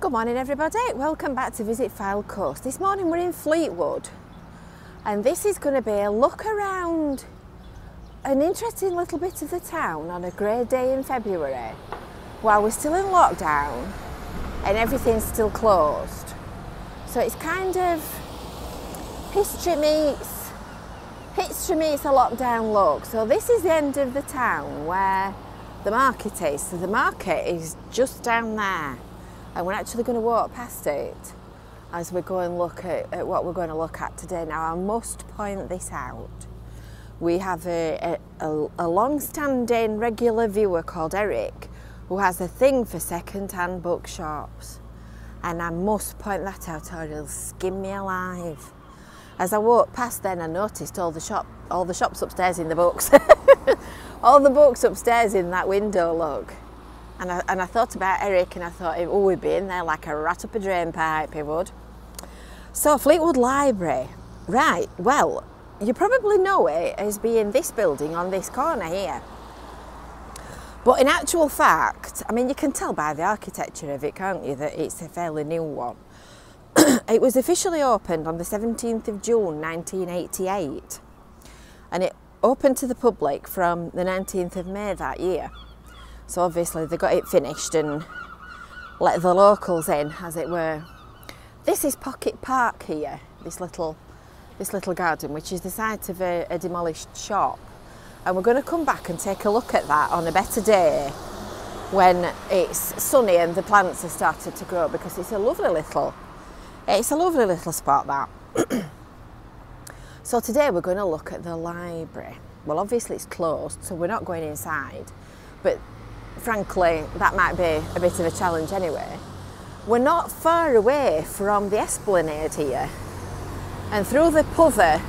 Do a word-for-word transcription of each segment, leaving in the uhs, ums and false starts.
Good morning everybody, welcome back to Visit Fylde Coast. This morning we're in Fleetwood and this is going to be a look around an interesting little bit of the town on a grey day in February while we're still in lockdown and everything's still closed. So it's kind of history meets, history meets a lockdown look. So this is the end of the town where the market is, so the market is just down there. And we're actually going to walk past it as we go and look at, at what we're going to look at today. Now I must point this out. We have a, a, a long-standing regular viewer called Eric who has a thing for second-hand bookshops. And I must point that out or he'll skin me alive. As I walked past then I noticed all the, shop, all the shops upstairs in the books. All the books upstairs in that window, look. And I, and I thought about Eric and I thought, oh, he'd be in there like a rat up a drain pipe, he would. So, Fleetwood Library. Right, well, you probably know it as being this building on this corner here. But in actual fact, I mean, you can tell by the architecture of it, can't you, that it's a fairly new one. It was officially opened on the seventeenth of June, nineteen eighty-eight. And it opened to the public from the nineteenth of May that year. So obviously they got it finished and let the locals in, as it were. This is Pocket Park here, this little, this little garden, which is the site of a, a demolished shop. And we're going to come back and take a look at that on a better day when it's sunny and the plants have started to grow, because it's a lovely little, it's a lovely little spot, that. So today we're going to look at the library. Well, obviously it's closed, so we're not going inside, but frankly, that might be a bit of a challenge anyway. We're not far away from the esplanade here. And through the puther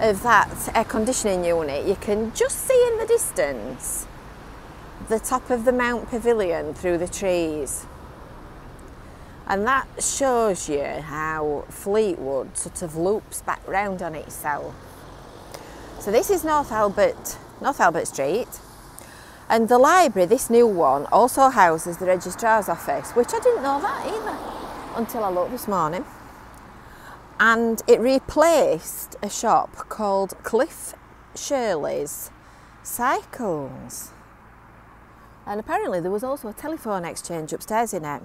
of that air conditioning unit, you can just see in the distance the top of the Mount Pavilion through the trees. And that shows you how Fleetwood sort of loops back round on itself. So this is North Albert, North Albert Street. And the library, this new one, also houses the registrar's office, which I didn't know that either until I looked this morning. And it replaced a shop called Cliff Shirley's Cycles. And apparently there was also a telephone exchange upstairs in it.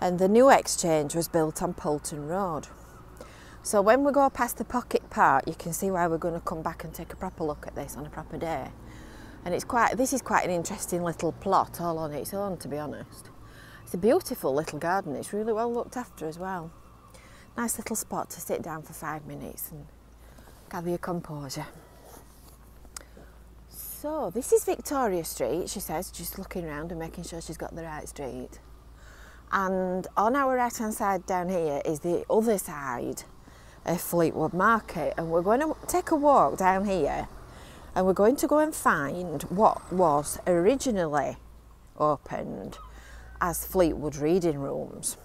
And the new exchange was built on Poulton Road. So when we go past the Pocket Park, you can see why we're going to come back and take a proper look at this on a proper day. And it's quite, this is quite an interesting little plot all on its own, to be honest. It's a beautiful little garden. It's really well looked after as well. Nice little spot to sit down for five minutes and gather your composure. So this is Victoria Street, she says, just looking around and making sure she's got the right street. And on our right hand side down here is the other side of Fleetwood Market. And we're going to take a walk down here. And we're going to go and find what was originally opened as Fleetwood Reading Rooms,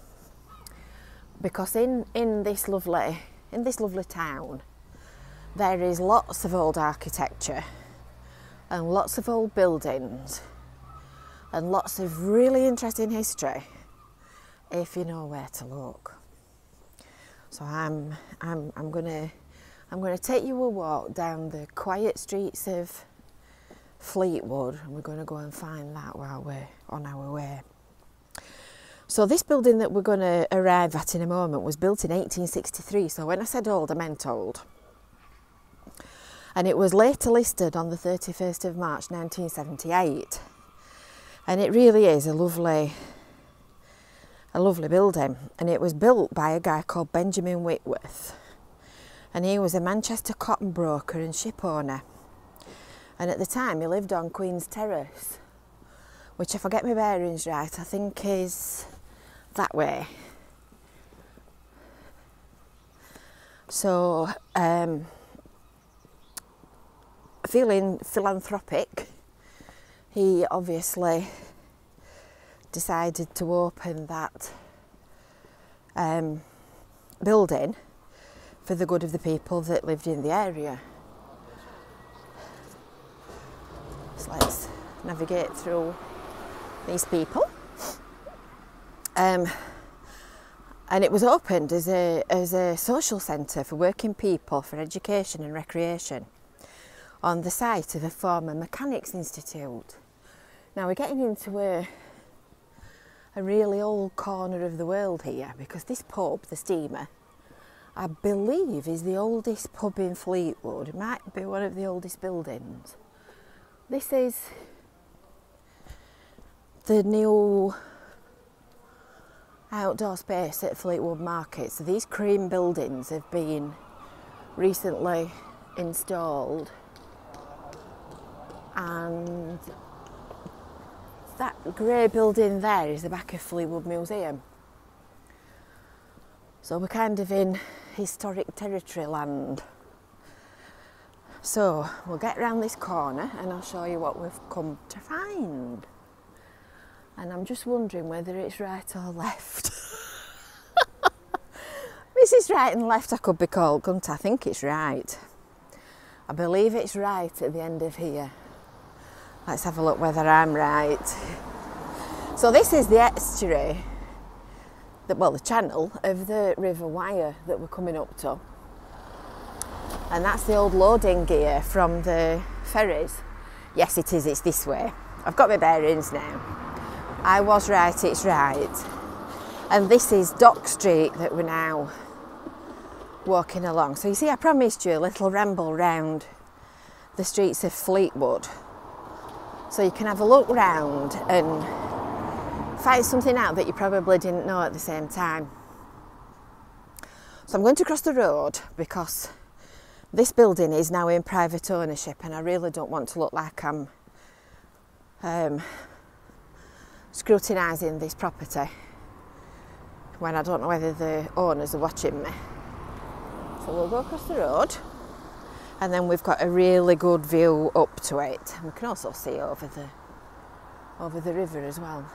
because in in this lovely in this lovely town there is lots of old architecture and lots of old buildings and lots of really interesting history if you know where to look. So I'm I'm I'm going to I'm going to take you a walk down the quiet streets of Fleetwood, and we're going to go and find that while we're on our way. So this building that we're going to arrive at in a moment was built in eighteen sixty-three, so when I said old, I meant old. And it was later listed on the thirty-first of March nineteen seventy-eight. And it really is a lovely, a lovely building. And it was built by a guy called Benjamin Whitworth. And he was a Manchester cotton broker and ship owner. And at the time he lived on Queen's Terrace, which, if I get my bearings right, I think is that way. So, um, feeling philanthropic, he obviously decided to open that um, building for the good of the people that lived in the area. So let's navigate through these people. Um, And it was opened as a, as a social centre for working people for education and recreation on the site of a former mechanics institute. Now we're getting into a, a really old corner of the world here, because this pub, The Steamer, I believe is the oldest pub in Fleetwood. It might be one of the oldest buildings. This is the new outdoor space at Fleetwood Market. So these cream buildings have been recently installed, and that grey building there is the back of Fleetwood Museum. So we're kind of in historic territory land. So we'll get round this corner and I'll show you what we've come to find. And I'm just wondering whether it's right or left. This is right and left, I could be called, couldn't I? I think it's right. I believe it's right at the end of here. Let's have a look whether I'm right. So this is the estuary, the, well, the channel of the River Wyre that we're coming up to. And that's the old loading gear from the ferries. Yes, it is, it's this way. I've got my bearings now. I was right, it's right. And this is Dock Street that we're now walking along. So you see, I promised you a little ramble round the streets of Fleetwood. So you can have a look round and find something out that you probably didn't know at the same time. So I'm going to cross the road because this building is now in private ownership and I really don't want to look like I'm um, scrutinising this property when I don't know whether the owners are watching me. So we'll go across the road and then we've got a really good view up to it. We can also see over the over the river as well,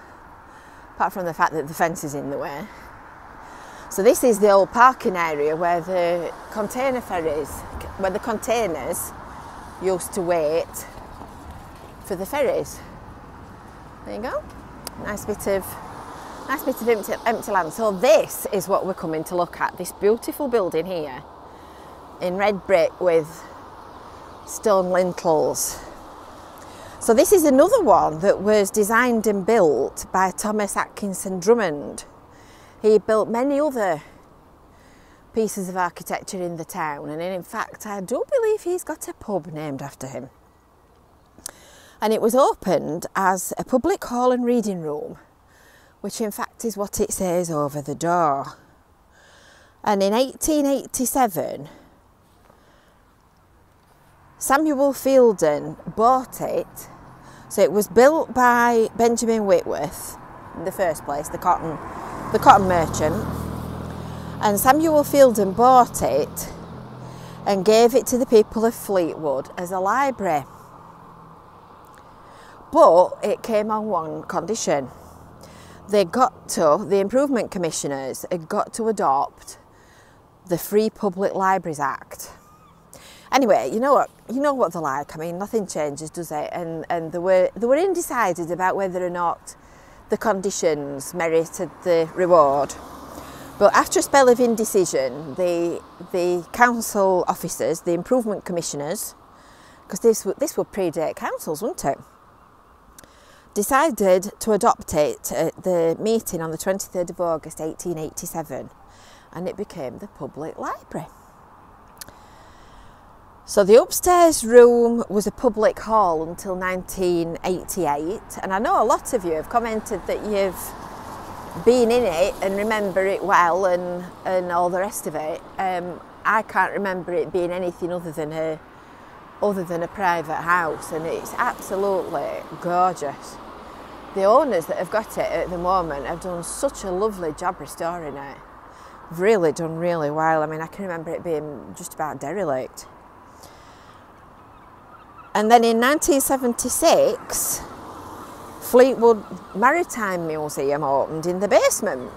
apart from the fact that the fence is in the way. So this is the old parking area where the container ferries, where the containers used to wait for the ferries. There you go. Nice bit of, nice bit of empty, empty land. So this is what we're coming to look at, this beautiful building here in red brick with stone lintels. So this is another one that was designed and built by Thomas Atkinson Drummond. He built many other pieces of architecture in the town, and in fact I do believe he's got a pub named after him. And it was opened as a public hall and reading room, which in fact is what it says over the door. And in eighteen eighty-seven, Samuel Fielden bought it. So it was built by Benjamin Whitworth in the first place, the cotton, the cotton merchant. And Samuel Fielden bought it and gave it to the people of Fleetwood as a library. But it came on one condition. They got to, the Improvement Commissioners had got to adopt the Free Public Libraries Act. Anyway, you know what, you know what they're like. I mean, nothing changes, does it? And, and they were, they were undecided about whether or not the conditions merited the reward. But after a spell of indecision, the, the council officers, the Improvement Commissioners, because this, this would predate councils, wouldn't it? Decided to adopt it at the meeting on the twenty-third of August eighteen eighty-seven, and it became the public library. So the upstairs room was a public hall until nineteen eighty-eight, and I know a lot of you have commented that you've been in it and remember it well and, and all the rest of it. Um, I can't remember it being anything other than a other than a private house, and it's absolutely gorgeous. The owners that have got it at the moment have done such a lovely job restoring it. They've really done really well. I mean, I can remember it being just about derelict. And then in nineteen seventy-six, Fleetwood Maritime Museum opened in the basement,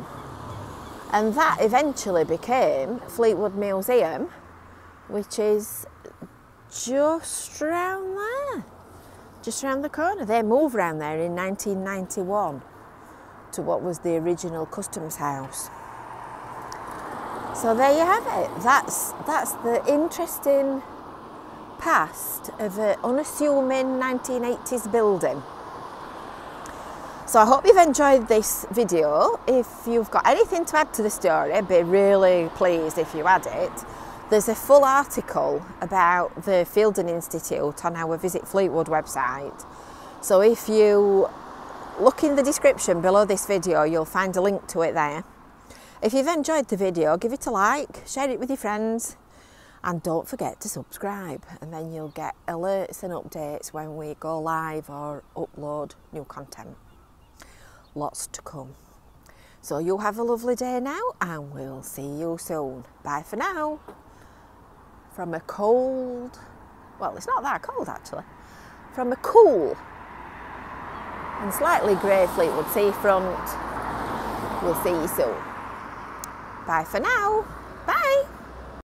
and that eventually became Fleetwood Museum, which is just round there, just round the corner. They moved round there in nineteen ninety-one to what was the original Customs House. So there you have it. That's, that's the interesting past of an unassuming nineteen eighties building. So I hope you've enjoyed this video. If you've got anything to add to the story, I'd be really pleased if you add it. There's a full article about the Fielden Institute on our Visit Fleetwood website. So if you look in the description below this video, you'll find a link to it there. If you've enjoyed the video, give it a like, share it with your friends, and don't forget to subscribe, and then you'll get alerts and updates when we go live or upload new content. Lots to come. So you have a lovely day now, and we'll see you soon. Bye for now. From a cold, well, it's not that cold actually, from a cool and slightly grey Fleetwood seafront. We'll see you soon. Bye for now. Bye.